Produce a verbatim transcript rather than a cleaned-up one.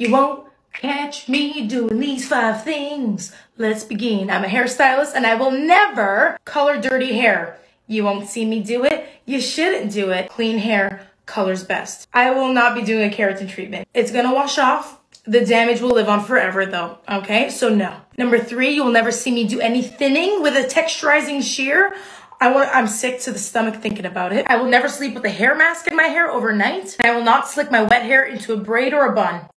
You won't catch me doing these five things. Let's begin. I'm a hairstylist and I will never color dirty hair. You won't see me do it. You shouldn't do it. Clean hair colors best. I will not be doing a keratin treatment. It's gonna wash off. The damage will live on forever though, okay? So no. Number three, you will never see me do any thinning with a texturizing shear. I want, I'm sick to the stomach thinking about it. I will never sleep with a hair mask in my hair overnight. I will not slick my wet hair into a braid or a bun.